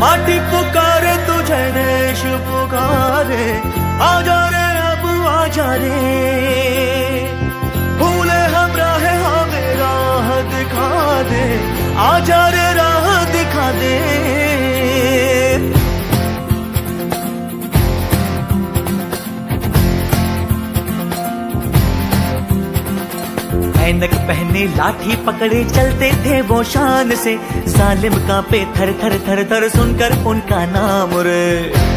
माटी पुकारे तुझे देश पुकारे, आजा रे अब आजा रे, भूले हम राह हमें राह दिखा दे, आजा रे राह दिखा दे। ऐनक पहने लाठी पकड़े चलते थे वो शान से, जालिम कांपे थर थर थर थर सुनकर उनका नाम रे।